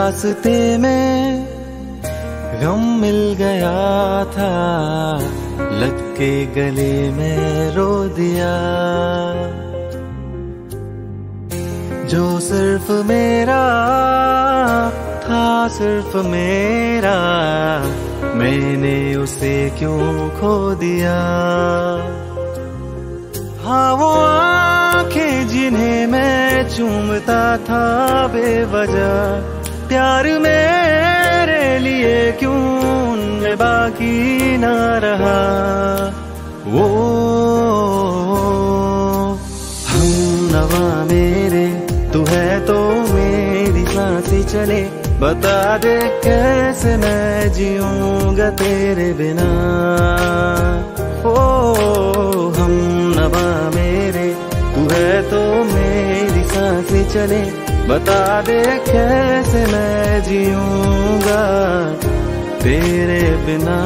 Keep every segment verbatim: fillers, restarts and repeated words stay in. रास्ते में गम मिल गया था, लग के गले में रो दिया। जो सिर्फ मेरा था सिर्फ मेरा, मैंने उसे क्यों खो दिया। हाँ वो आंखें जिन्हें मैं चूमता था बेवजह, प्यार मेरे लिए क्यों उनमें बाकी ना रहा। वो हमनवा मेरे तू है तो मेरी सांसें चले, बता दे कैसे मैं जीऊंगा तेरे बिना। ओ हम नवा मेरे तू है तो मेरी सांसें चले, बता दे कैसे मैं जीऊंगा तेरे बिना।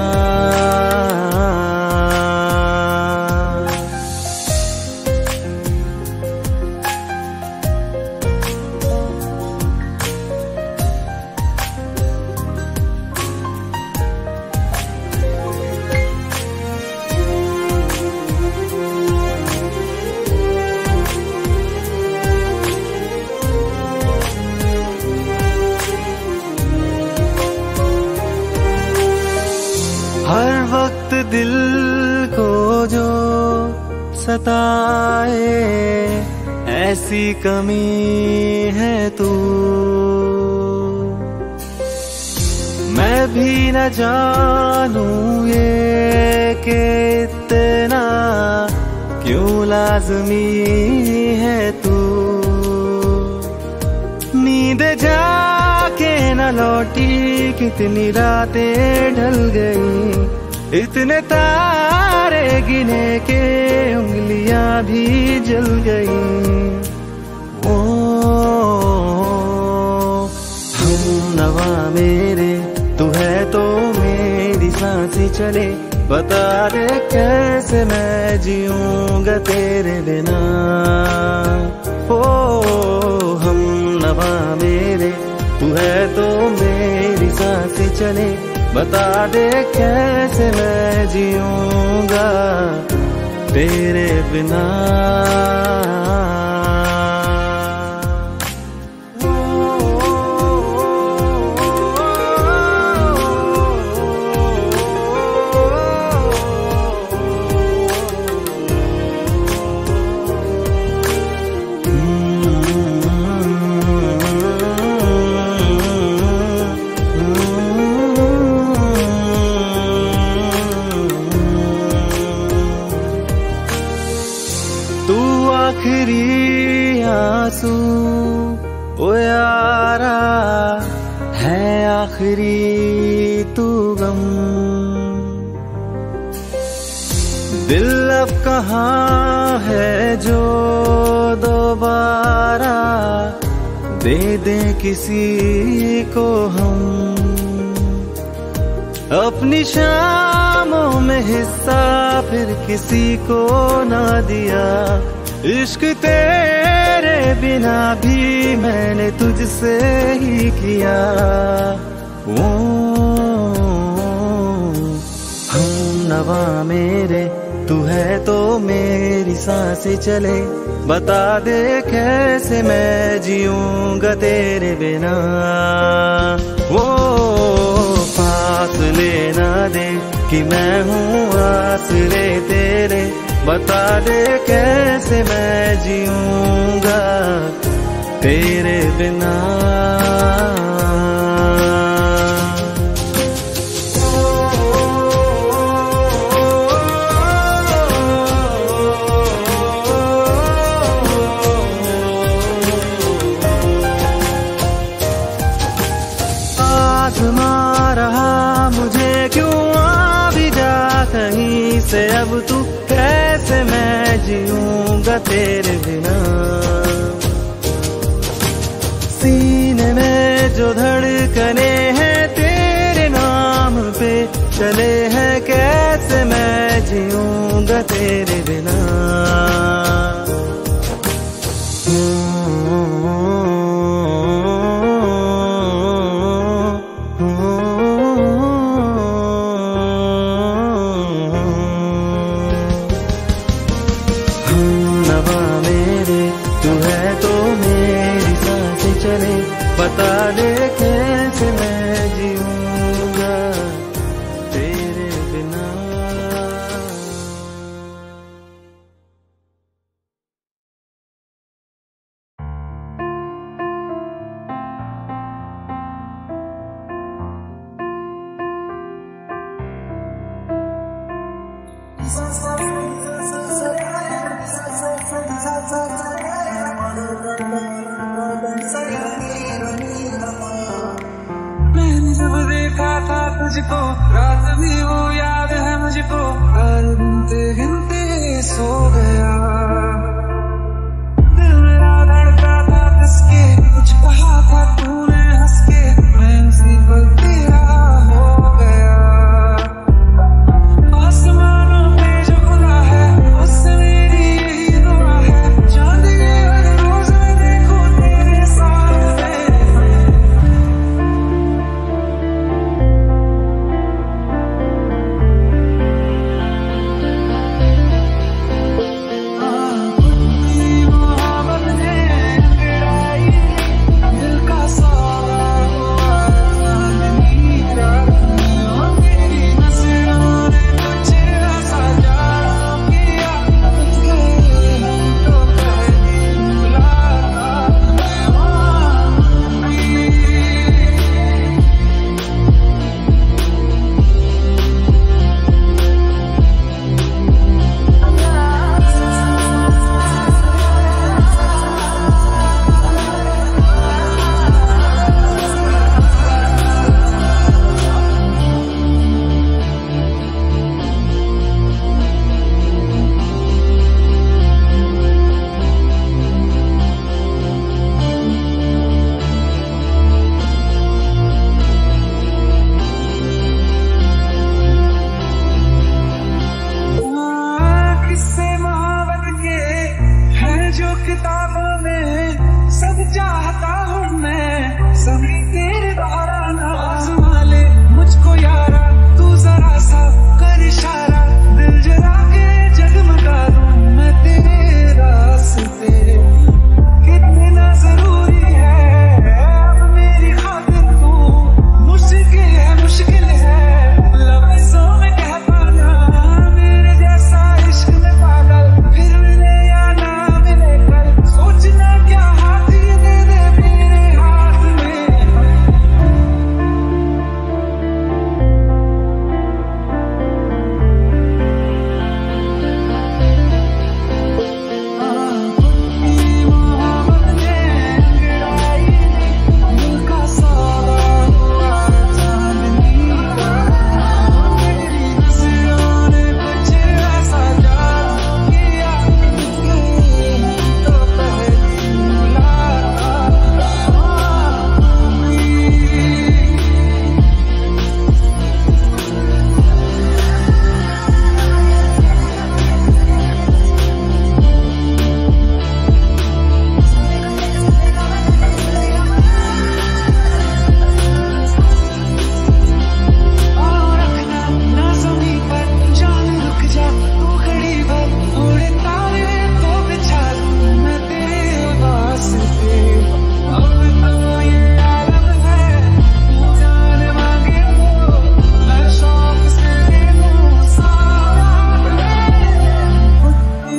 दिल को जो सताए ऐसी कमी है तू, मैं भी न जानूं ये कि इतना क्यों लाजमी है तू। नींद जाके न लौटी कितनी रातें ढल गई, इतने तारे गिने के उंगलियां भी जल गई। ओ हम नवा मेरे तू है तो मेरी सांसें चले, बता दे कैसे मैं जीऊंगा तेरे बिना। ओ हम नवा मेरे तू है तो मेरी सांसें चले, बता दे कैसे मैं जीऊंगा तेरे बिना। आखिरी आंसू ओ यारा है, आखिरी तू गम। दिल अब कहाँ है जो दोबारा दे दें किसी को हम। अपनी शामों में हिस्सा फिर किसी को ना दिया, इश्क तेरे बिना भी मैंने तुझसे ही किया। ओ हम नवा मेरे तू है तो मेरी सांसें चले, बता दे कैसे मैं जीऊंगा तेरे बिना। वो पास लेना दे कि मैं हूँ आसरे तेरे, बता दे कैसे मैं जीऊंगा तेरे बिना। आजमा रहा मुझे क्यों, आ भी जा कहीं से अब तू, कैसे मैं जीऊंगा तेरे बिना। सीने में जो धड़कने हैं तेरे नाम पे चले हैं, कैसे मैं जीऊंगा तेरे बिना। मैंने जब देखा था तुझको रात भी वो याद है मुझको, हर गिनते गिनते सो गया। दिल मेरा धड़का था किसके, कुछ कहा था तूने हंस के, मैं उसी पल तेरा हो गया। आसमानों में जो खुदा है उससे मेरी यही दुआ है, चांद के हर रोज देखो तेरे साथ किताबों में सब चाहता हूँ मैं, सभी तेरे द्वारा ना आजमा ले मुझको यारा, तू जरा सा कर इशारा, दिल जला के जगमगा दूँ मैं तेरे रास्ते। कितने ना जरूरी है अब मेरी खातिर तू, मुश्किल है मुश्किल है लफ्जों में कह पाना, मेरे जैसा इश्क में पागल फिर मिले या ना, सोचना क्या हाथ ये दे दे मेरे हाथ में।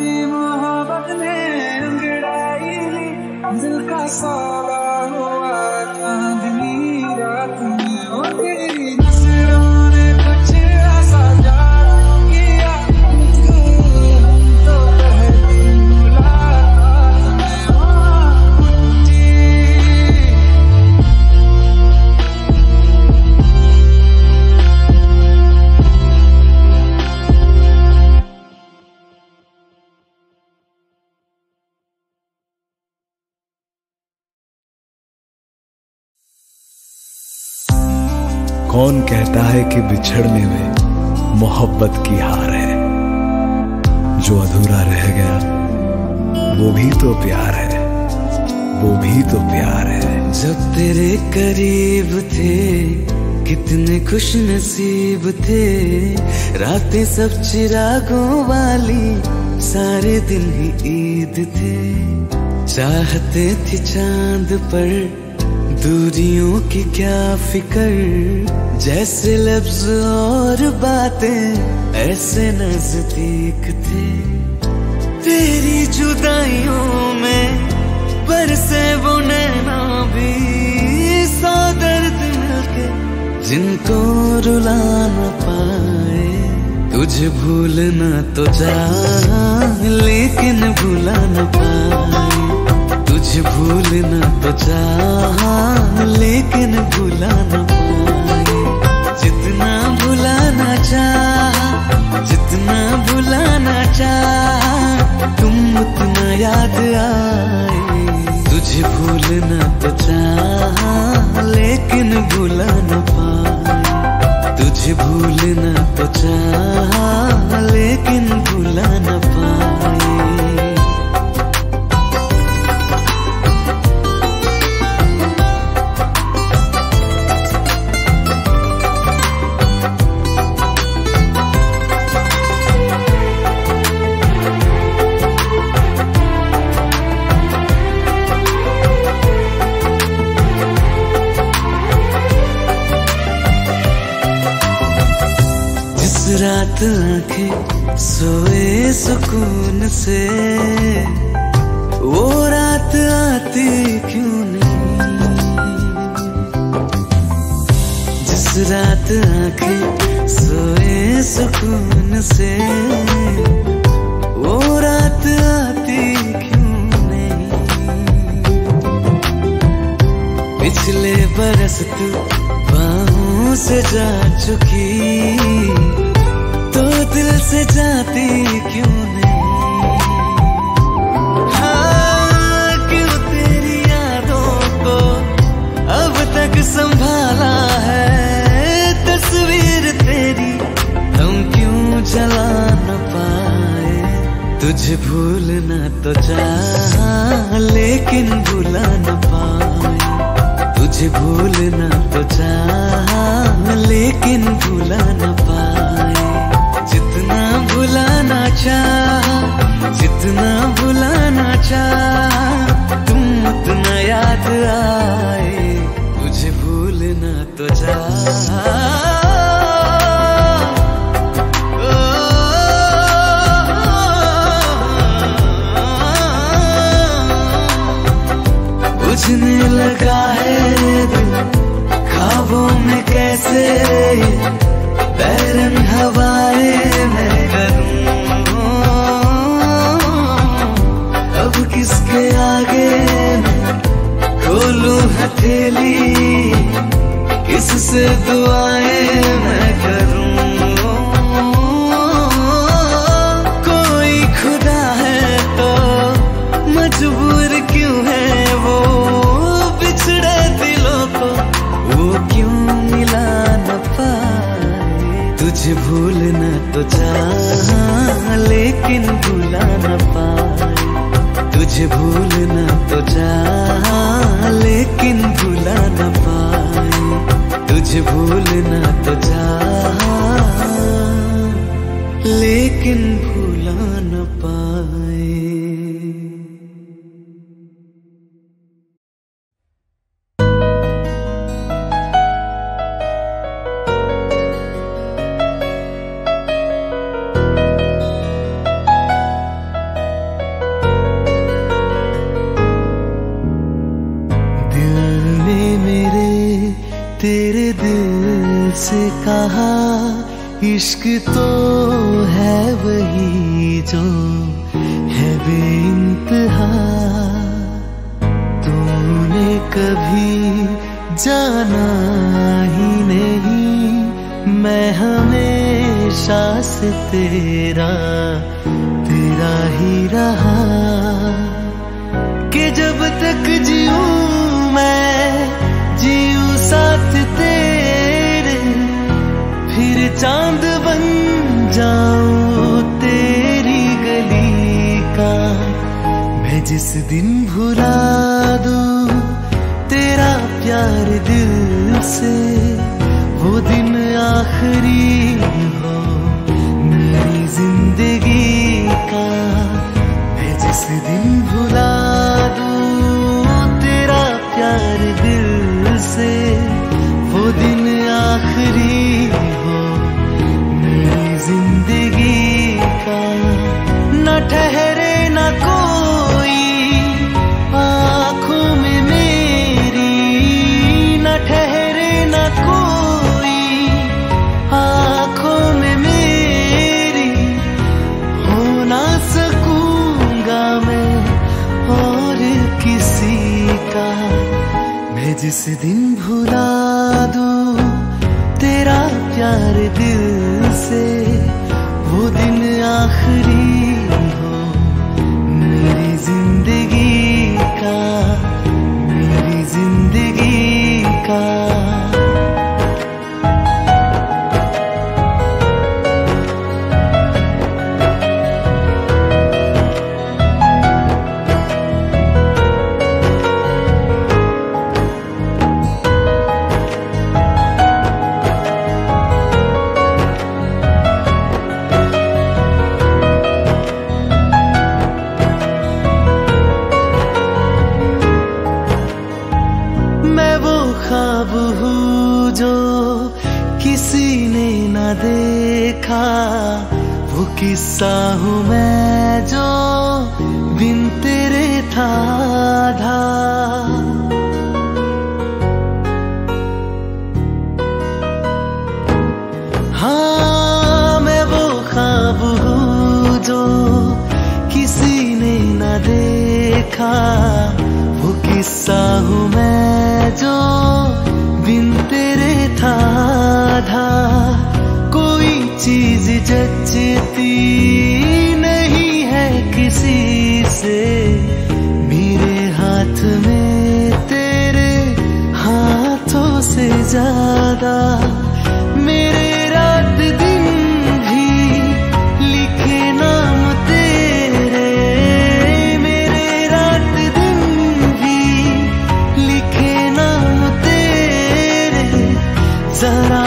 मेरी मोहब्बत ने अंगड़ाई, दिल का सौदा हुआ चांदनी का, तेरी नजरों ने कुछ ऐसा जादू किया तो कौन कहता है कि बिछड़ने में मोहब्बत की हार है, जो अधूरा रह गया वो भी तो प्यार है, वो भी तो प्यार है। जब तेरे करीब थे कितने खुश नसीब थे, रातें सब चिरागों वाली सारे दिन ही ईद थे, चाहते थे चांद पर दूरियों की क्या फिकर, जैसे लफ्ज और बातें ऐसे नजदीक थे, तेरी जुदाइयों में बरसे वो नैना भी, सौ दर्द मिलके जिनको रुला न पाए, मुझे भूलना तो जा लेकिन भूला न पाए, तुझे भूलना तो जा लेकिन भूला न पाए, जितना भुलाना चाहा जितना भुलाना चाहा तुम उतना याद आए, तुझे भूलना तो चाहा लेकिन भूला न पाए, तुझे भूलना तो चाहा लेकिन भूला न पाए। रात आंखें सोए सुकून से वो रात आती क्यों नहीं, जिस रात आंखें सोए सुकून से वो रात आती क्यों नहीं, पिछले बरस तू बाहों से जा चुकी तो दिल से जाती क्यों नहीं, हाँ क्यों तेरी यादों को अब तक संभाला है, तस्वीर तेरी हम क्यों जला न पाए, तुझे भूलना तो चाहा लेकिन भूला न पाए, तुझे भूलना तो चाहा लेकिन भूला न पाए, जितना भुलाना चाहा जितना भुलाना चाहा तुम उतना याद आए, तुझे भूलना तो चाहा। बुझने लगा है दिल ख्वाबों में कैसे बैरंग हवाएं मैं करूं, अब किसके आगे मैं खोलूं हथेली, किससे दुआएं मैं करूं, कोई खुदा है तो मजबूर क्यों है, वो बिछड़े दिलों को वो क्यों मिला न पाए, तुझे भूलना तो चाहा लेकिन भूला न पाए, तुझे भूलना तो चाहा लेकिन भूला न पाए, तुझे भूलना तो चाहा लेकिन भूला न पाए। तेरे दिल से कहा इश्क तो है वही जो है बेइंतहा, तूने कभी जाना ही नहीं, मैं हमेशा से तेरा तेरा ही रहा, कि जब तक जीऊं मैं जीऊं साथ तेरे, फिर चांद बन जाऊं तेरी गली का, मैं जिस दिन भुला दूं तेरा प्यार दिल से, वो दिन आखिरी हो मेरी जिंदगी का, मैं जिस दिन भुला दूं तेरा प्यार दिल से, वो दिन आखिरी हो मेरी जिंदगी का, न ठहरे न कोई आँखों में मेरी, न ठहरे न कोई आँखों में मेरी, जिस दिन भुला दूं तेरा प्यार दिल से, वो दिन आखिरी हो मेरी जिंदगी का, मेरी जिंदगी का। किस्सा हूँ मैं जो बिन तेरे था आधा, हाँ मैं वो ख्वाब हूँ जो किसी ने न देखा, वो किस्सा हूँ मैं जो बिन तेरे था आधा। कोई चीज जचती नहीं है किसी से, मेरे हाथ में तेरे हाथों से ज्यादा, मेरे रात दिन भी लिखे नाम तेरे, मेरे रात दिन भी लिखे नाम तेरे। जरा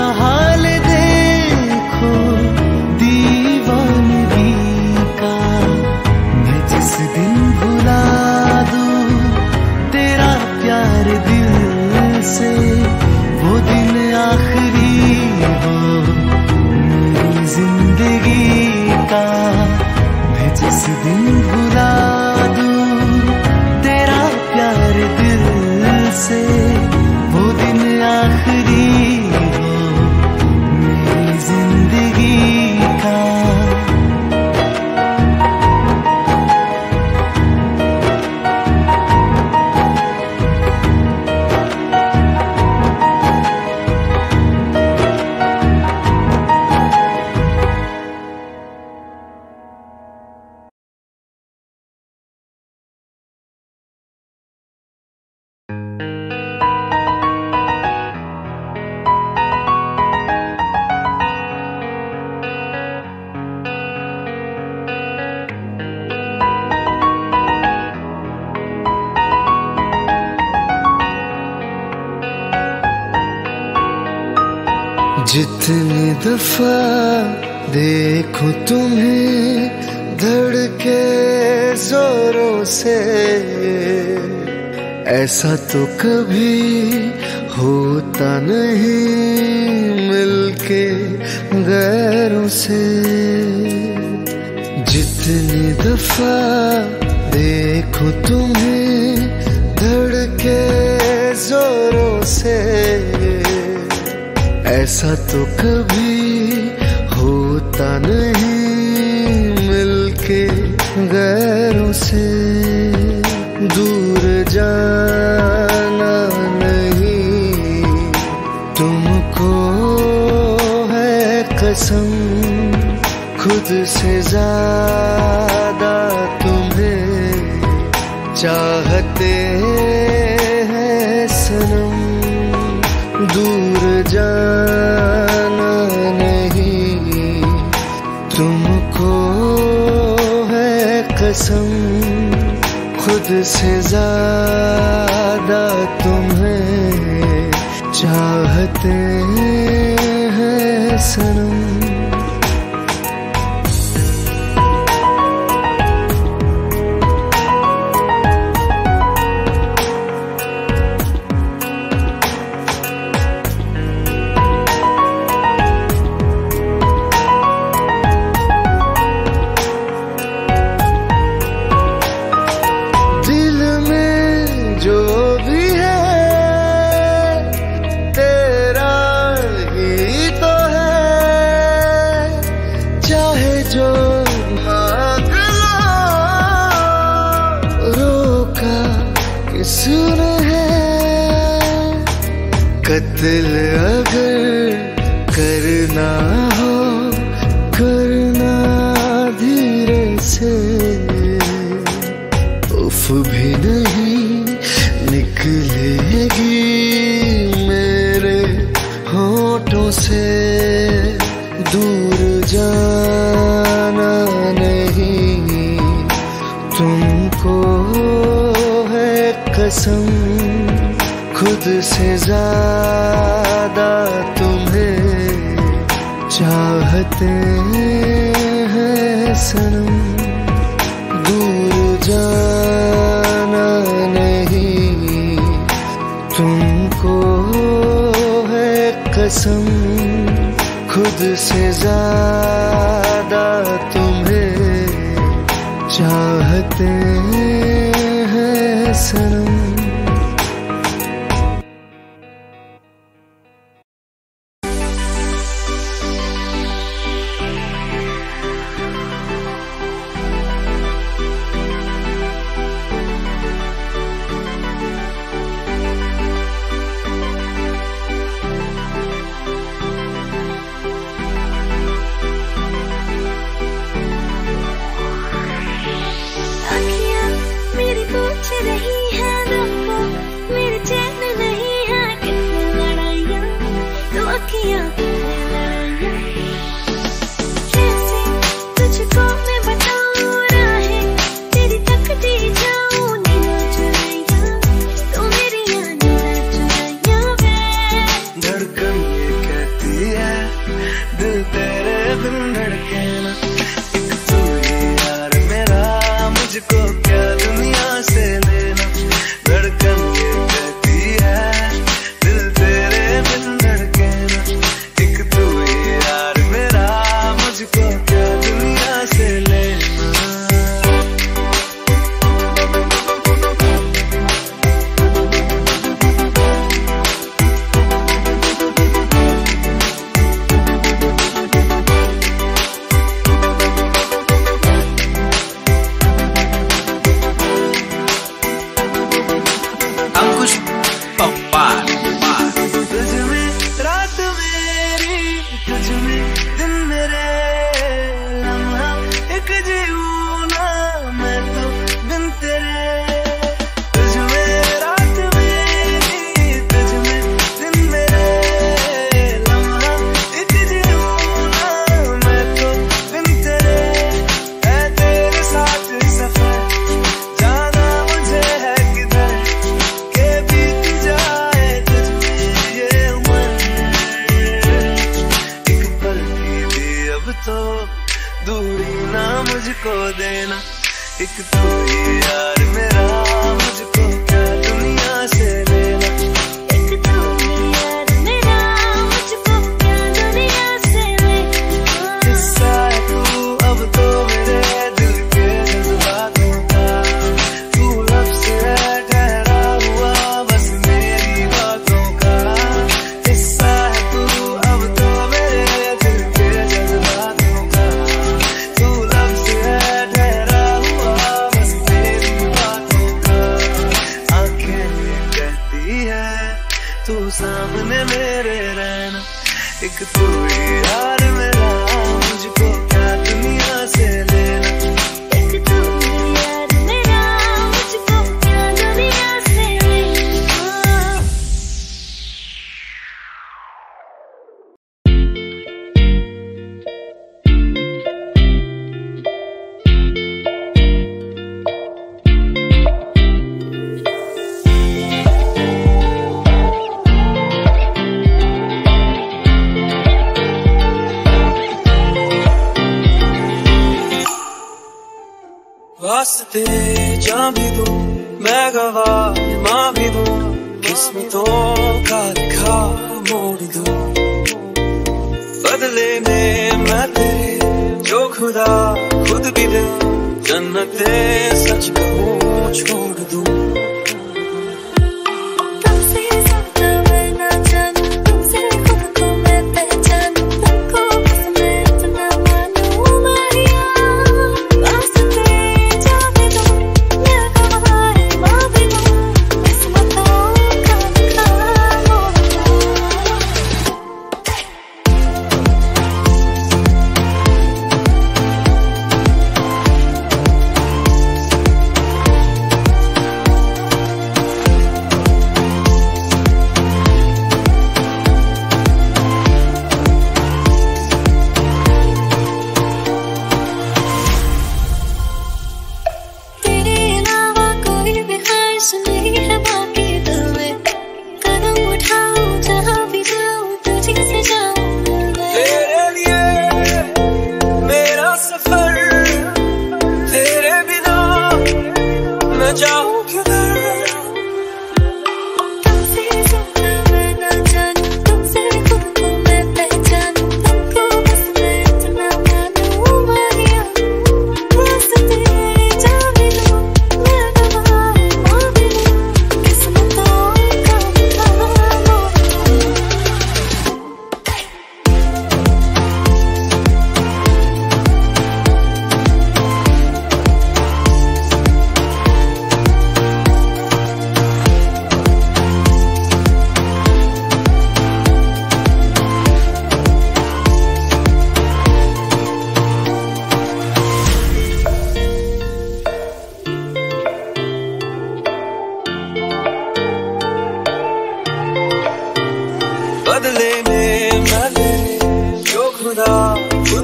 जितनी दफा देखो तुम्हें धड़के जोरों से, ऐसा तो कभी होता नहीं मिलके गैरों से। जितनी दफा देखो तुम्हें धड़के जोरों से, ऐसा तो कभी होता नहीं मिलके गैरों से। दूर जाना नहीं तुमको है कसम, खुद से ज्यादा तुम्हें चाहते हैं सनम। दूर जाना नहीं तुमको है कसम, खुद से ज्यादा तुम्हें चाहते हैं सनम। दिल अगर करना हो करना धीरे से, उफ भी नहीं निकलेगी मेरे होठों से। दूर जाना नहीं तुमको है कसम, खुद से ज्यादा तुम्हें चाहते हैं सनम। दूर जाना नहीं तुमको है कसम, खुद से ज्यादा तुम्हें चाहते हैं सनम।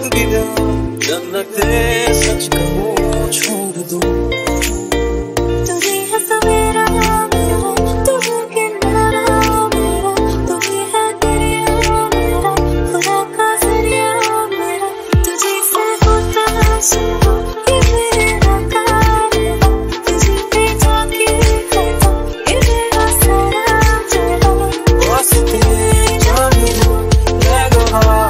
बिना जन्नते सच कहो छोड़ दो। तुझे है सवेरा मेरा, तुझे किनारा मेरा, तुझे है दरिया मेरा, खुदा का जरिया मेरा, तुझे से होता सुनो ये मेरे नकारा, तुझे पे जाके करता ये मेरा सारा जला। वास्ते जाने दो, ले दो हवा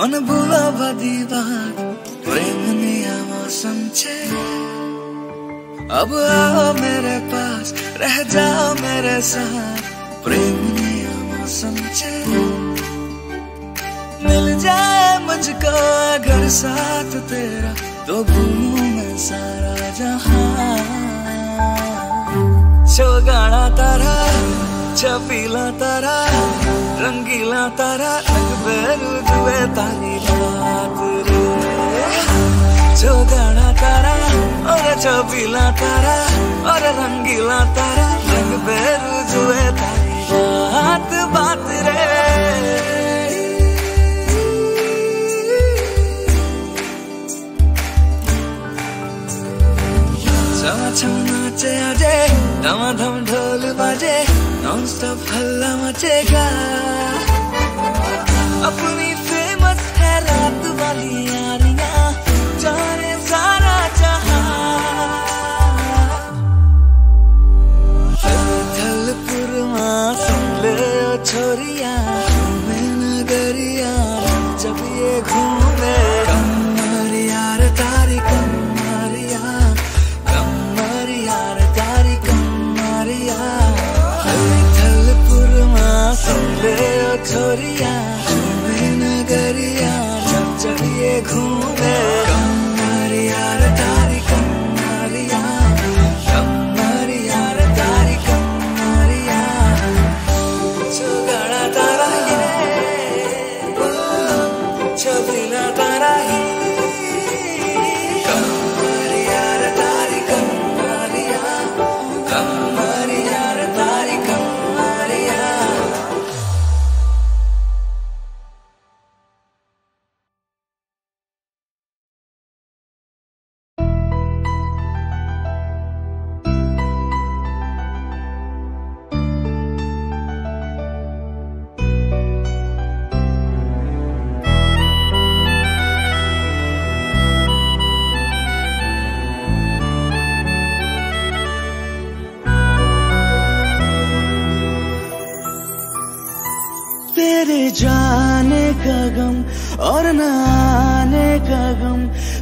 मन भुला दीवार प्रेम ने आवा समझे। अब आओ मेरे पास रह जाओ मेरे साथ प्रेम ने आवा समझे। मिल जाए मुझको अगर साथ तेरा तो घूमू मैं सारा जहां। छो गाना तारा, छपीला तारा, रंगीला तारा, रंग तारी बात रे। जो गाना तारा और छबीला तारा और रंगीला तारा, रंग बेरू जुए तारी बात बात रे। छवा छव नाचे आजे, धमाधम ढोल बाजे, नॉन स्टॉप हल्ला मचेगा। अपनी फेमस है रात वाली यारियां, जाने सारा जहां। थल पुरमा सुन ले ओ छोरिया, घूमे नगरिया जब ये घूमे। कमर यार तारी कमर यार, कमर यार तारी कमर यार। थल पुरमा सुन ले ओ छोरिया, घूमे। कमर यार तारी कमर यार, कमर यार तारी कमर यार। छुगाड़ा तारा छबीला तारा, कमर यार तारी कमर यार, कमर यार तारी कमर यार। जाने का गम और न आने का गम,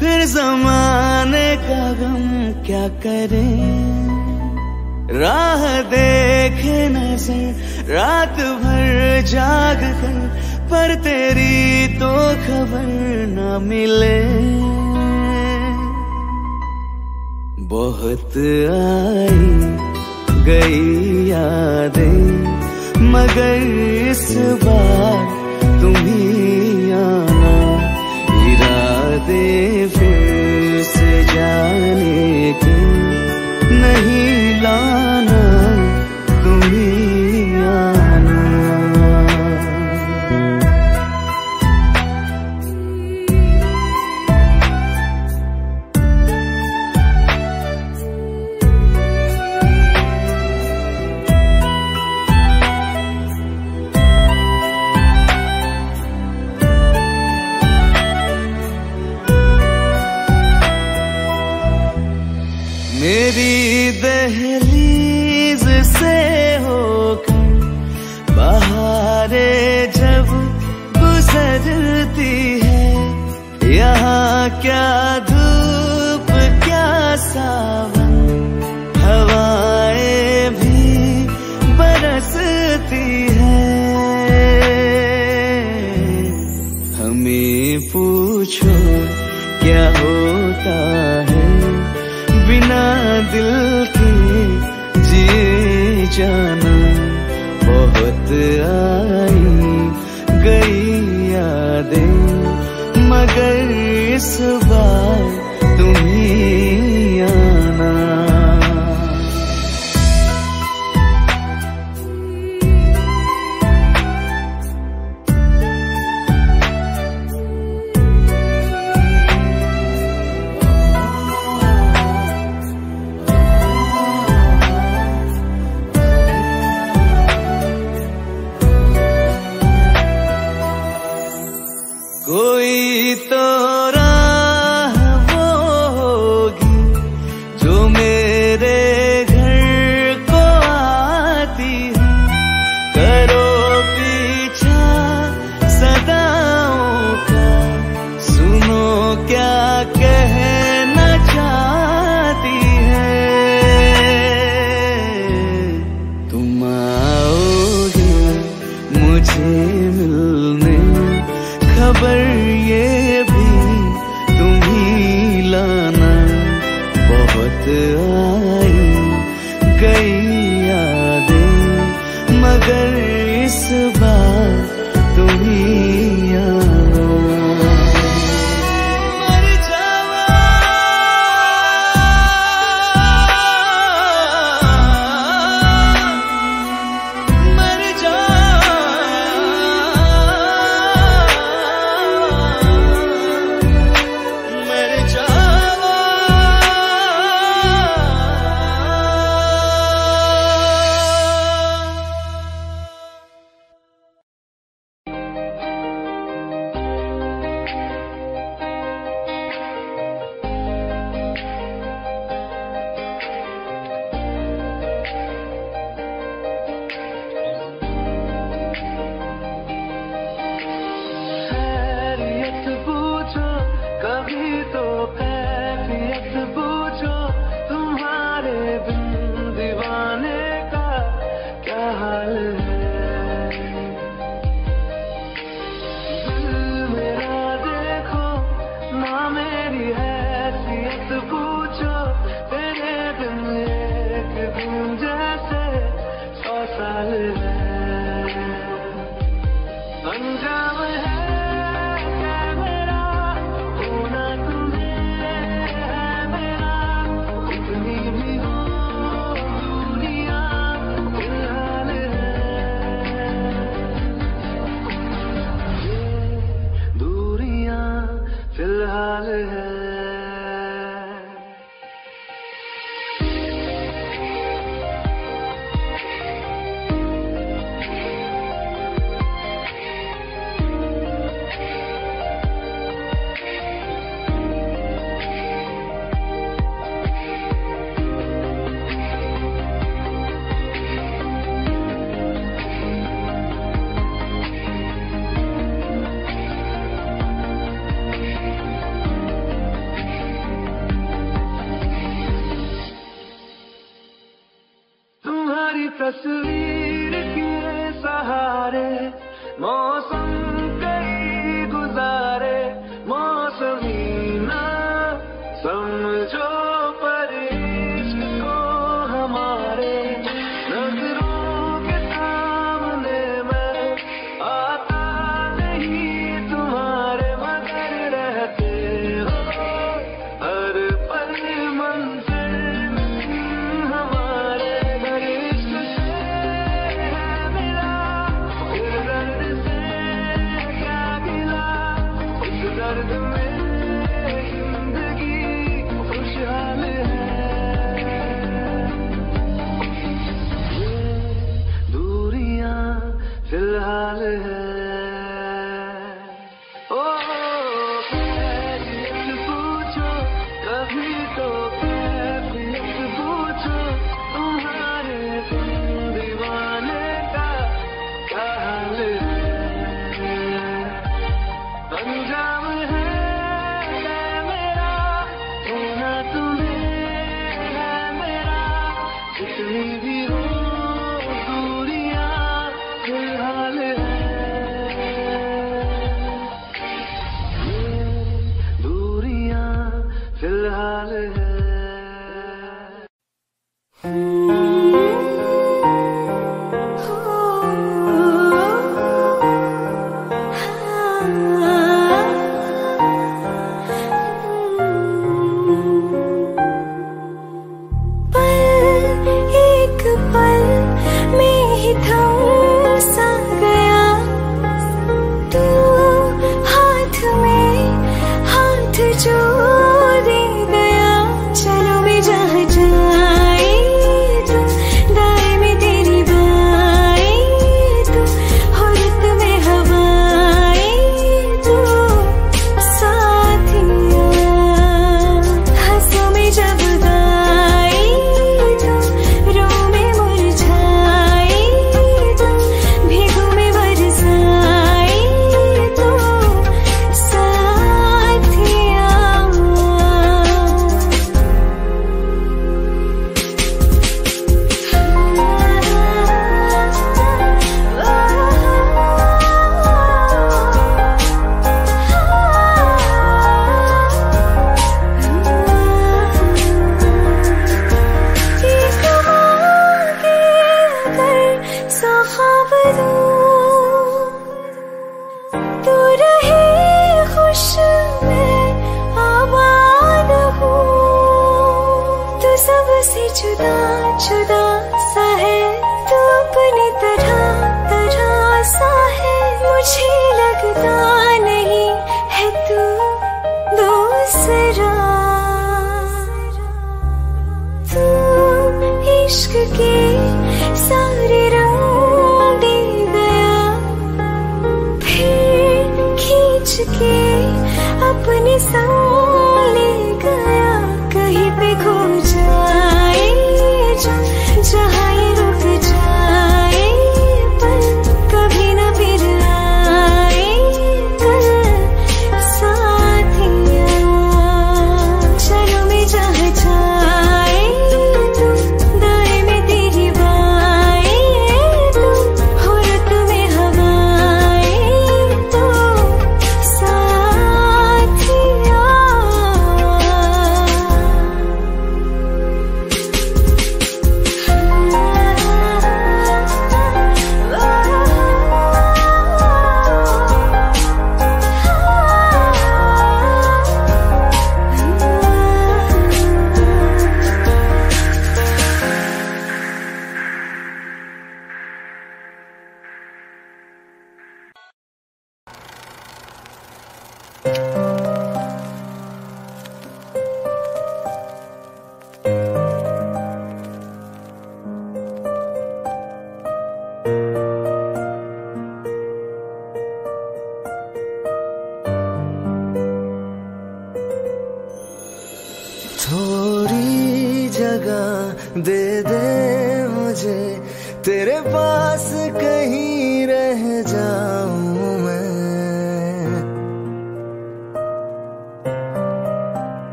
फिर जमाने का गम क्या करें। राह देखे नजर रात भर जाग कर, पर तेरी तो खबर न मिले। बहुत आई गई यादें, मगर इस बार तुम्हीं आना। इरादे फिर से जाने के नहीं लाना, तुम्हीं आना। गुजरती है, यहाँ क्या धूप क्या सावन, हवाएं भी बरसती है। हमें पूछो क्या होता है, बिना दिल के जिए जाना। बहुत आई गई यादें, मगर इस बार तुम्हीं आना। कोई तो राह वो होगी जो मेरे घर को आती है, करो पीछा सदाओं का, सुनो क्या कहना चाहती है। तुम आओगे मुझे मिलने, खबर ये भी तुम्हीं लाना। बहुत आई गई यादें, मगर इस बार तुम्हीं आना। तस्वीर के सहारे मौसम कई गुजारे, मौसमी ना समझो परिश्क को हमारे। नजरों के सामने मैं आता नहीं तुम्हारे, मगर रहते हो हर पल मंजिल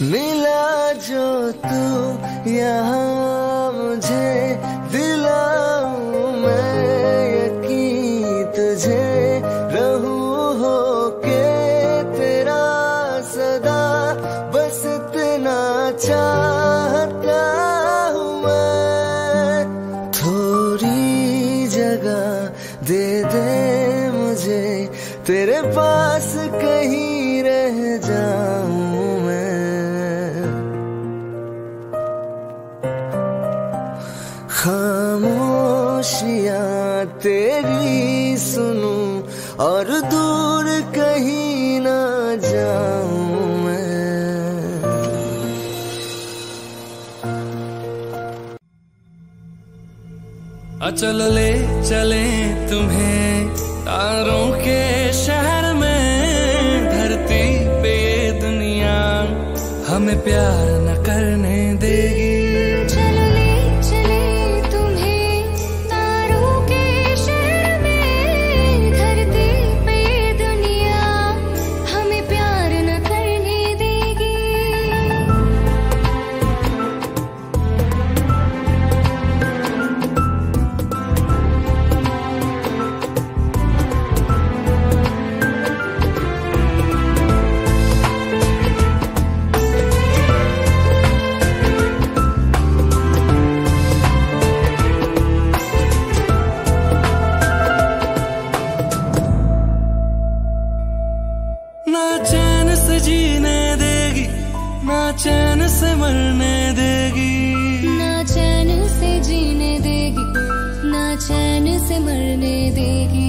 मिला जो तू यहाँ मुझे दिलाऊं मैं यकीन तुझे रहूं होके तेरा सदा बस इतना चाहता हूँ मैं। थोड़ी जगह दे दे मुझे तेरे पास कहीं रह जाऊं मैं। खामोशियां तेरी सुनूं और दूर कहीं ना जाऊं मैं। अचल ले चले तुम्हें तारों के शहर में, धरती पे दुनिया हमें प्यार न करने देगी। चलो ले चले तुम्हें तारों के शहर में, धरती पे दुनिया हमें प्यार न करने देगी। ना चैन से मरने देगी, ना चैन से जीने देगी, ना चैन से मरने देगी।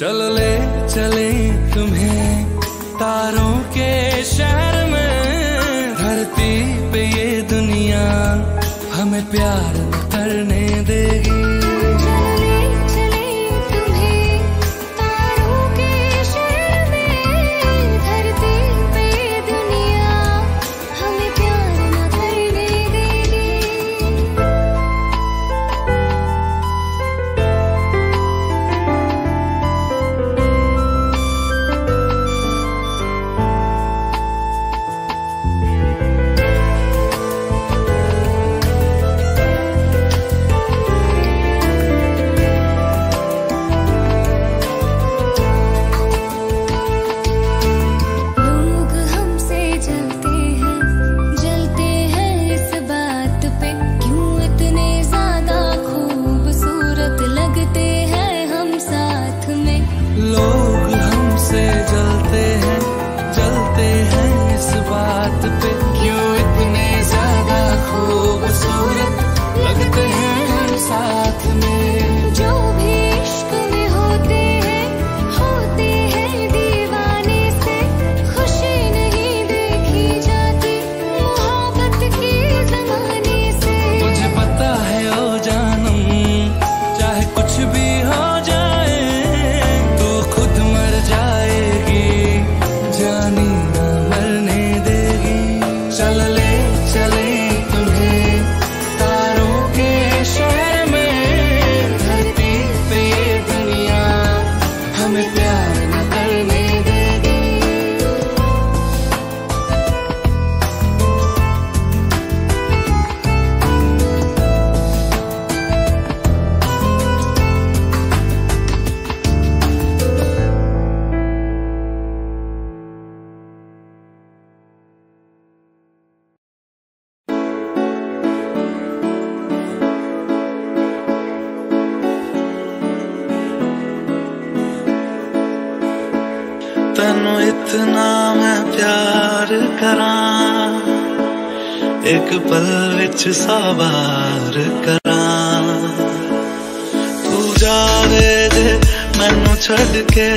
चल ले चले तुम्हें तारों के शहर में, धरती पे ये दुनिया हमें प्यार करने देगी। तेनू इतना मैं प्यार करां, एक पल विच सवार करां। तू जावे जे मैनू छड़ के,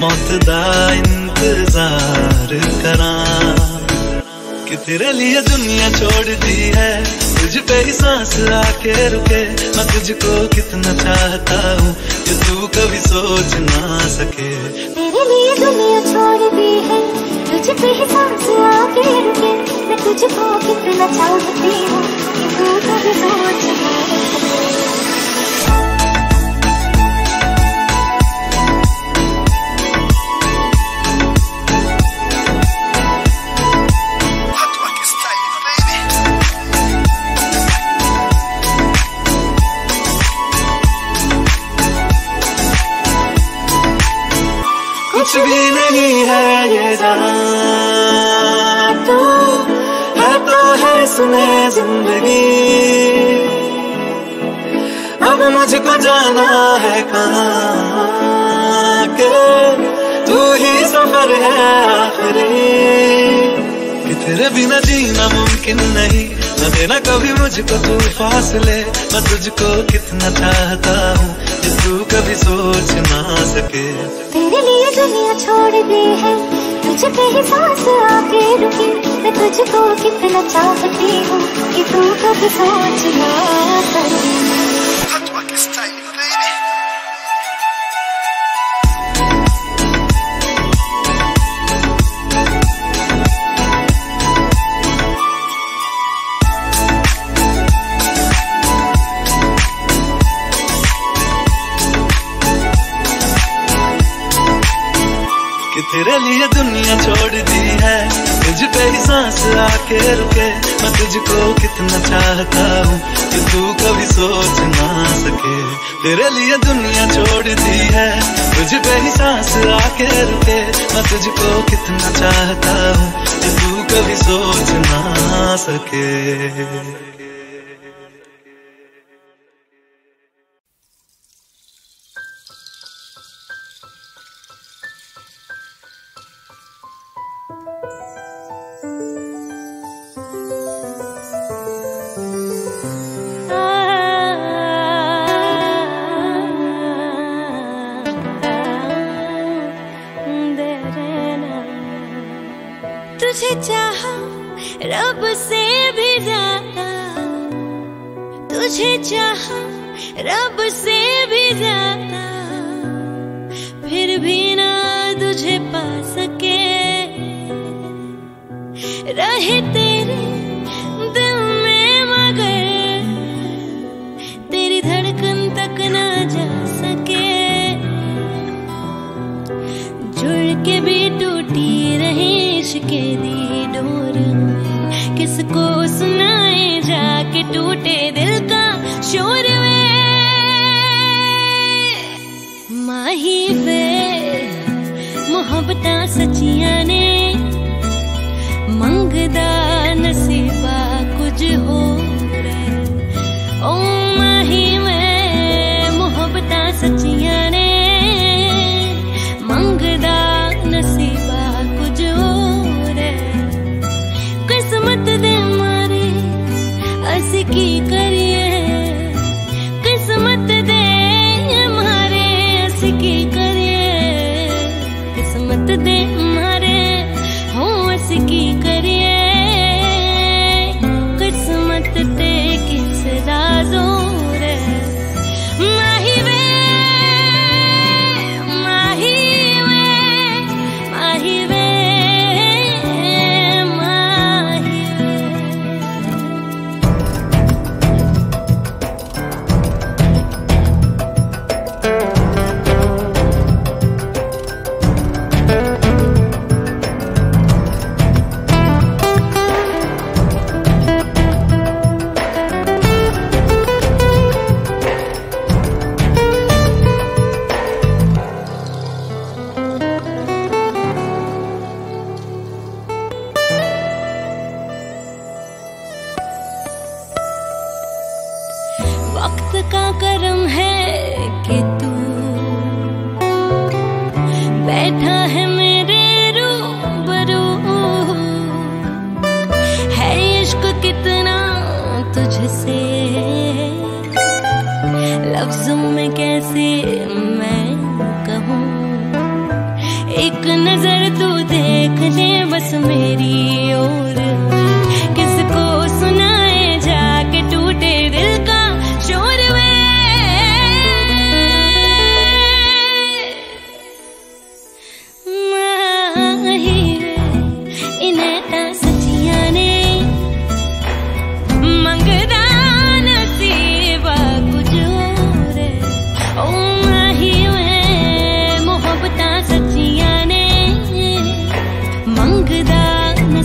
मौत दा इंतजार करां। कि तेरे लिए दुनिया छोड़ दी है, तुझ पे ही सांस आके रुके। मैं तुझको कितना चाहता हूँ कि तू कभी सोच ना सके। मेरे लिए दुनिया छोड़ दी है, तुझ पे ही सांस आके रुके। मैं तुझको कितना चाहती हूँ कि तू कभी सोच ना सके। कुछ भी नहीं है ये जहाँ, तू है तो है सुने जिंदगी। अब मुझको जाना है कहाँ के तू ही सफर है आखिरी। कि तेरे बिना जीना मुमकिन नहीं, न देना कभी मुझको तू फासले। मैं तुझको कितना चाहता हूँ कि तू कभी सोच ना सके। तेरे लिए दुनिया छोड़ दी है, तुझे पे ही सांस आके रुकी। मैं तुझको कितना चाहती हूँ कि तू कभी सोच ना सके। तेरे लिए दुनिया छोड़ दी है, तुझ पे ही सांस आके रुके। मैं तुझको कितना चाहता हूँ कि तू कभी सोच ना सके। तेरे लिए दुनिया छोड़ दी है, तुझ पे ही सांस आके रुके। मैं तुझको कितना चाहता हूँ कि तू कभी सोच ना सके। तुझे चाहा रब से भी ज्यादा, तुझे चाहा रब से भी ज्यादा, फिर भी ना तुझे पा सके। रहे तेरे दिल में मगर तेरी धड़कन तक ना जा सके। जुड़ के भी टूटी रहे के दी डोर में, किसको सुनाए जाके टूटे दिल का शोर में। माही वे मोहब्बतां सचियां ने मंगदा नसीबा कुछ हो रहे। ओ माही वे मोहब्बतां सचियां ने मंगदा नसीबा कुछ हो। किस्मत दे मारे अस की करिए, किस्मत दे मारे अस की करिए, किस्मत दे मारे हो अस की करिए। किस्मत ते किस राजो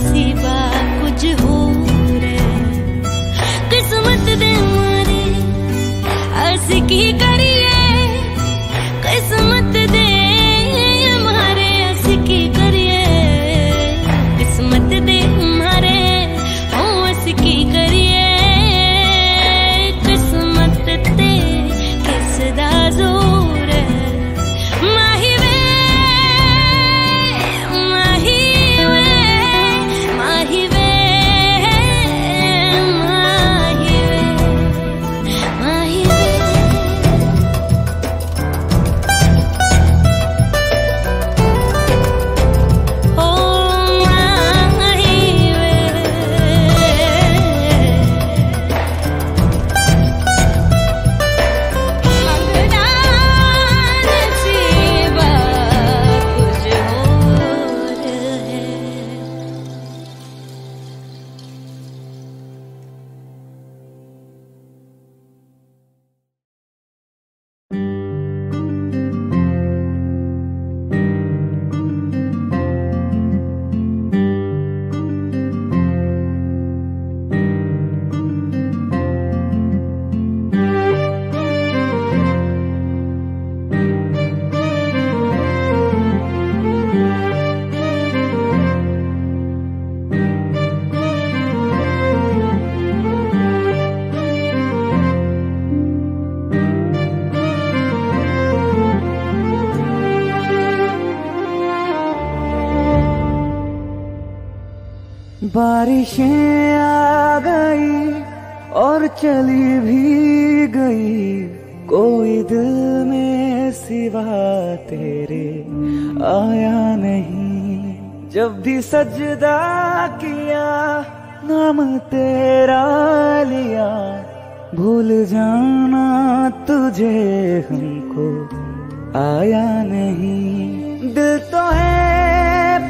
नसीबा बारिशें आ गई और चली भी गई, कोई दिल में सिवा तेरे आया नहीं। जब भी सजदा किया नाम तेरा लिया, भूल जाना तुझे हमको आया नहीं। दिल तो है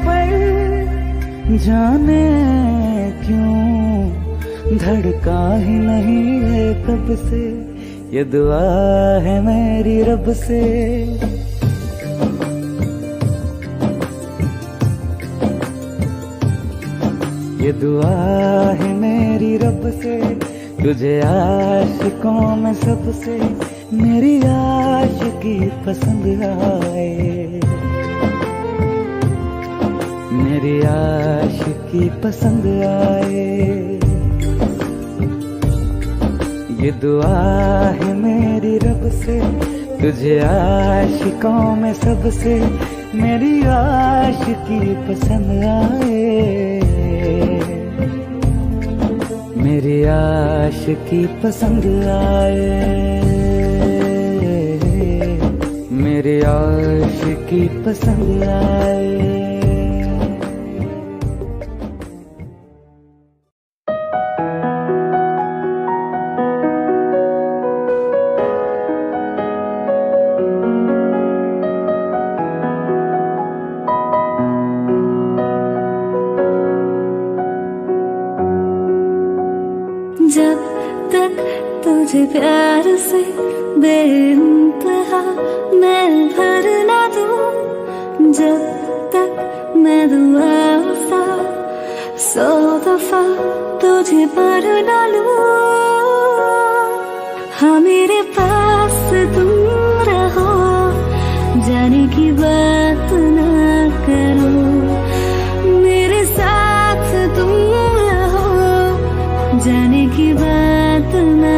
पर जाने क्यों धड़का ही नहीं है कब से, ये दुआ है मेरी रब से। ये दुआ है मेरी रब से, तुझे आशिकों में सबसे मेरी आशिकी पसंद आए, मेरी आशिकी पसंद आए। ये दुआ है मेरी रब से, तुझे आशिकों में सबसे मेरी आशिकी पसंद आए, मेरी आशिकी पसंद आए, मेरी आशिकी पसंद आए। प्यार से बेइंतहा मैं भर ना दूं, जब तक मैं दुआ सा सौ दफा तुझे पर ना लूं। हाँ मेरे पास तुम रहो, जाने की बात ना करो, मेरे साथ तुम रहो, जाने की बात ना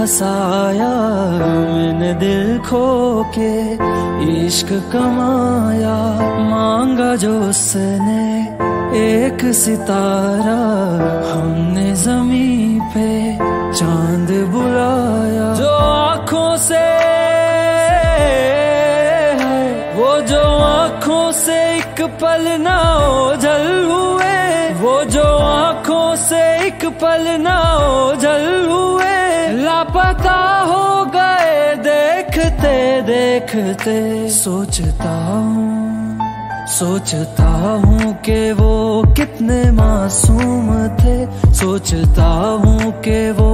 हंसाया मैंने दिल खो के इश्क कमाया, मांगा जो उसने एक सितारा, हमने जमीन पे चांद बुलाया। जो आँखों से है वो, जो आँखों से एक पल ना ओझल हुए, वो जो आँखों से एक पल ना ओझल हुए, लापता हो गए देखते देखते। सोचता हूँ सोचता हूँ कि वो कितने मासूम थे, सोचता हूँ कि वो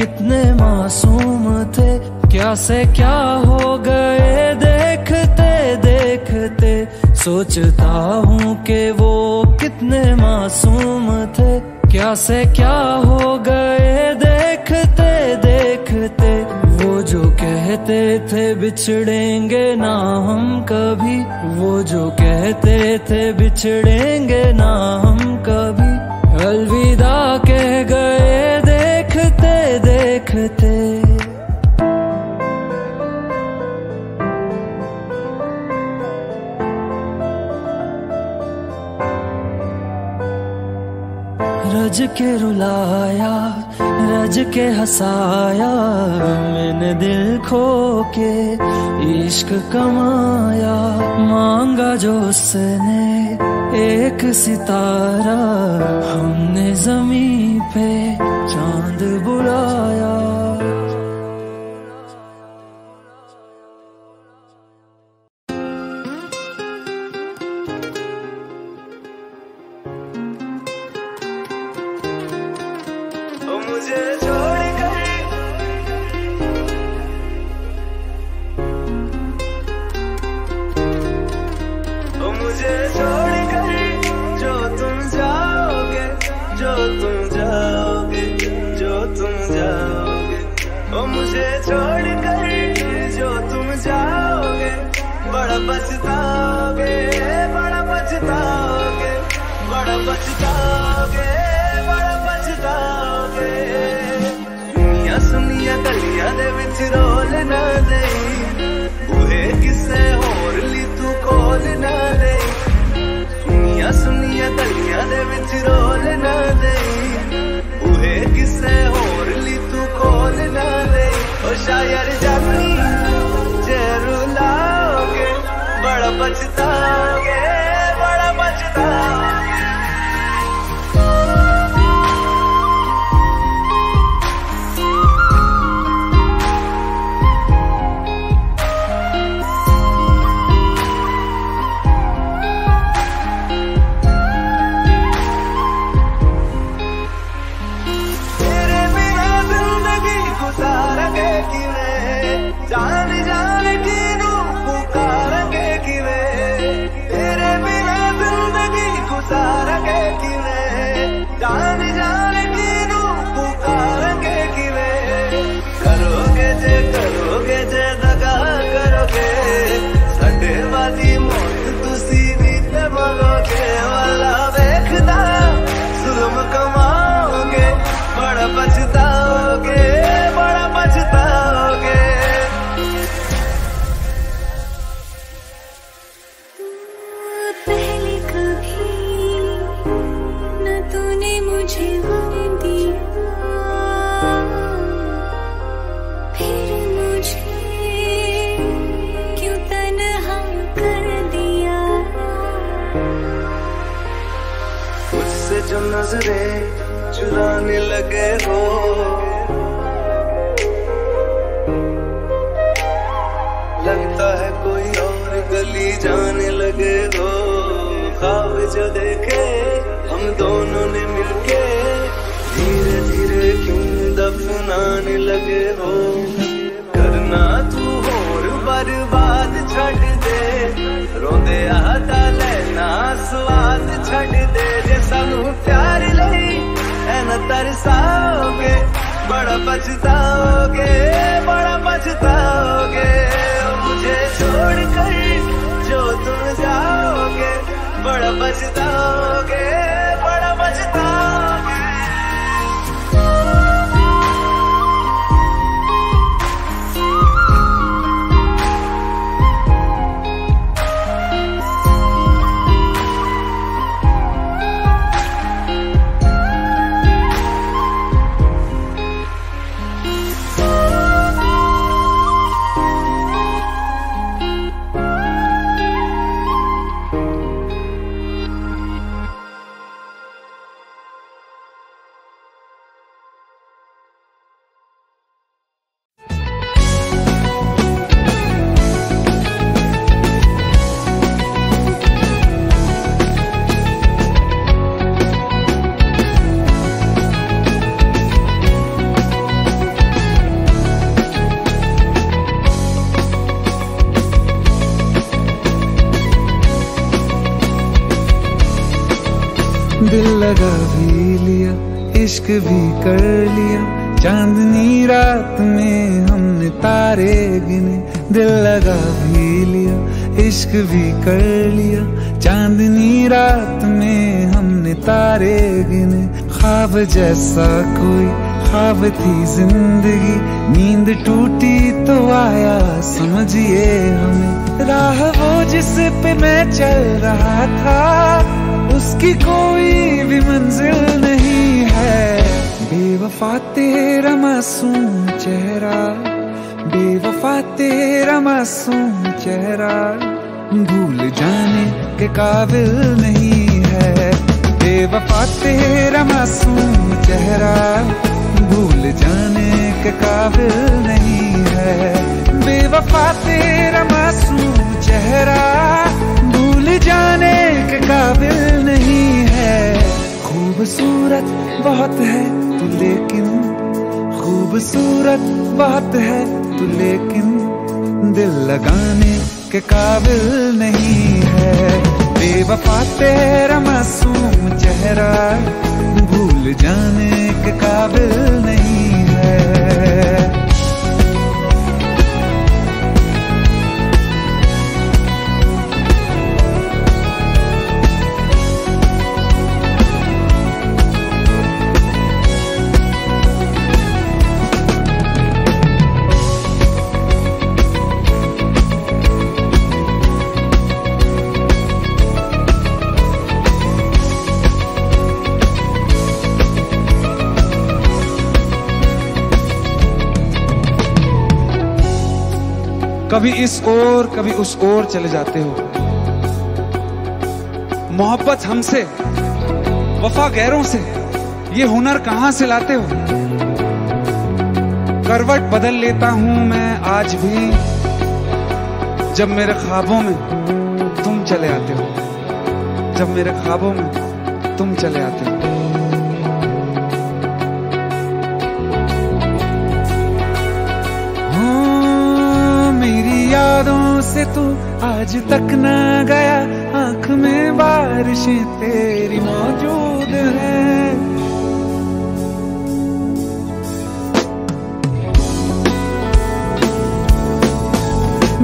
कितने मासूम थे, क्या से क्या हो गए देखते देखते। सोचता हूँ कि वो कितने मासूम थे, क्या से क्या हो गए देखते देखते। वो जो कहते थे बिछड़ेंगे ना हम कभी, वो जो कहते थे बिछड़ेंगे ना हम कभी, अलविदा कह गए देखते देखते। रज के रुलाया रज के हंसाया, मैंने दिल खो के इश्क कमाया। मांगा जो उसने एक सितारा, हमने जमीन पे चांद बुलाया। दिल लगा भी लिया, इश्क भी कर लिया। चांदनी रात में हमने तारे गिने, दिल लगा भी लिया, इश्क भी कर लिया। चांदनी रात में हमने तारे गिने। ख्वाब जैसा कोई ख्वाब थी जिंदगी, नींद टूटी तो आया समझिए हमें। राह वो जिस पे मैं चल रहा था, उसकी कोई भी मंजिल नहीं है। बेवफा तेरा मासूम चेहरा, बेवफा तेरा मासूम चेहरा, भूल जाने के काबिल नहीं है। बेवफा तेरा मासूम चेहरा, भूल जाने के काबिल नहीं है। बेवफा तेरा मासूम चेहरा, भूल जाने के काबिल नहीं है। खूबसूरत बहुत है तू लेकिन, खूबसूरत बहुत है तू लेकिन, दिल लगाने के काबिल नहीं है। बेवफा तेरा मासूम चेहरा, भूल जाने के काबिल नहीं है। कभी इस ओर कभी उस ओर चले जाते हो, मोहब्बत हमसे, वफा गैरों से, ये हुनर कहां से लाते हो। करवट बदल लेता हूं मैं आज भी, जब मेरे ख्वाबों में तुम चले आते हो, जब मेरे ख्वाबों में तुम चले आते हो। यादों से तू आज तक ना गया, आंख में बारिशें तेरी मौजूद हैं।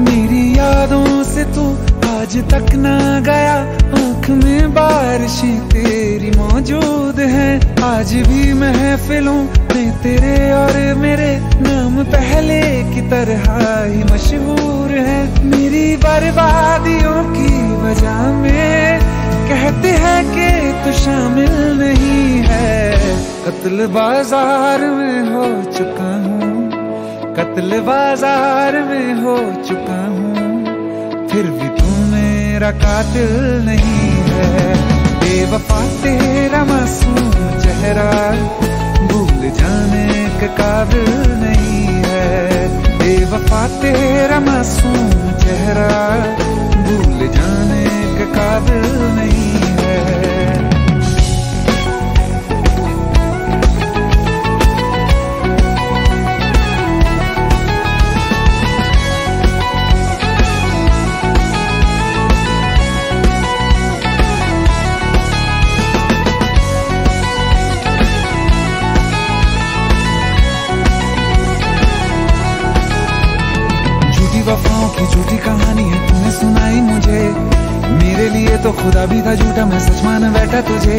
मेरी यादों से तू आज तक ना गया, आंख में बारिशें तेरी मौजूद हैं। आज भी महफिलों में तेरे और मेरे नाम पहले की तरह ही मशहूर है। मेरी बर्बादियों की वजह में कहते हैं कि तू शामिल नहीं है। कत्ल बाजार में हो चुका हूँ, कत्ल बाजार में हो चुका हूँ, फिर भी तू मेरा कातिल नहीं है। बेवफा तेरा मासूम चेहरा, भूल जाने के काबिल नहीं है। बेवफा तेरा मासूम चेहरा, भूल जाने के काबिल नहीं है। वफाओं की झूठी कहानी है तूने सुनाई मुझे, मेरे लिए तो खुदा भी था झूठा, मैं सच मान बैठा तुझे।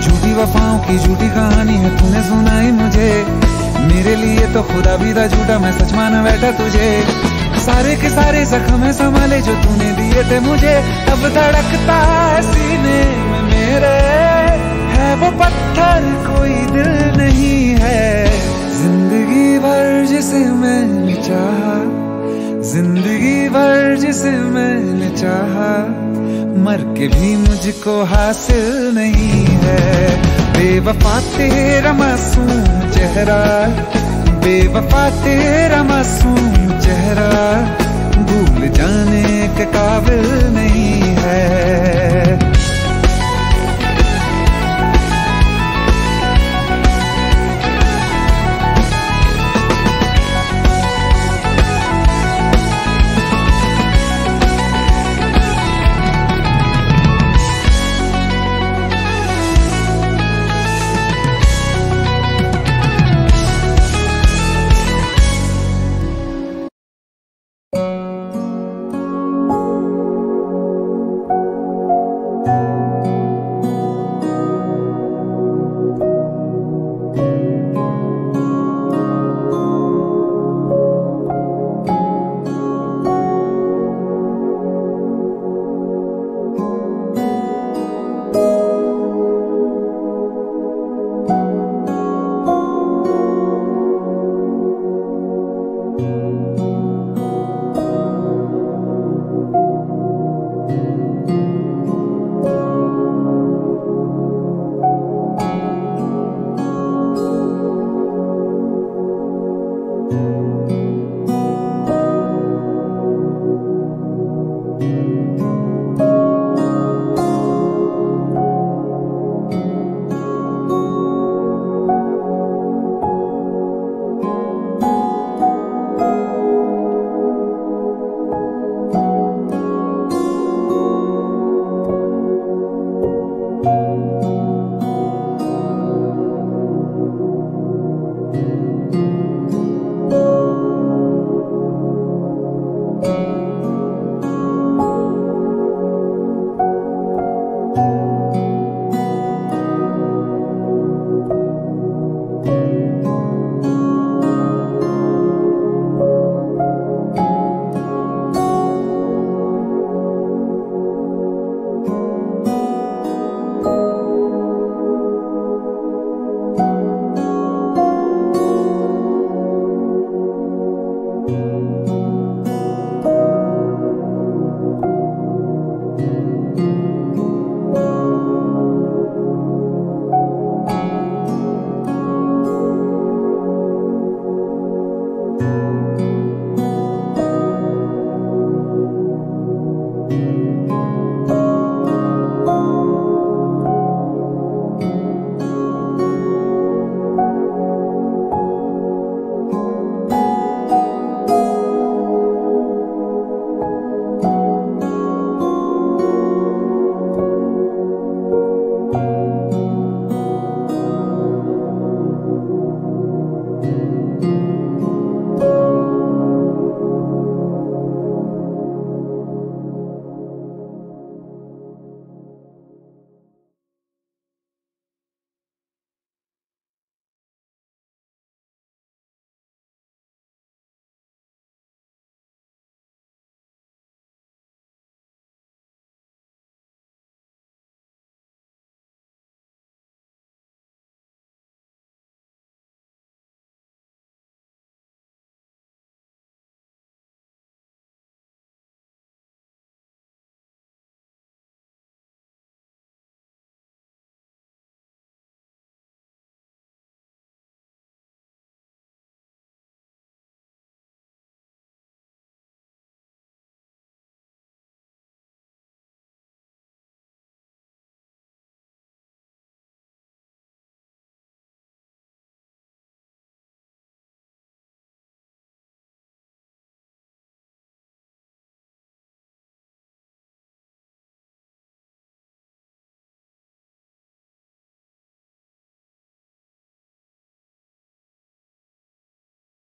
झूठी वफाओं की झूठी कहानी है तूने सुनाई मुझे, मेरे लिए तो खुदा भी था झूठा, मैं सच मान बैठा तुझे। सारे के सारे जख्म है संभाले जो तूने दिए थे मुझे, अब धड़कता है सीने में मेरे, है वो पत्थर कोई दिल नहीं है। जिंदगी भर जिसे मैंने चाहा, जिंदगी भर जिसे मैंने चाहा, मर के भी मुझको हासिल नहीं है। बेवफा तेरा मासूम चेहरा, बेवफा तेरा मासूम चेहरा, भूल जाने के काबिल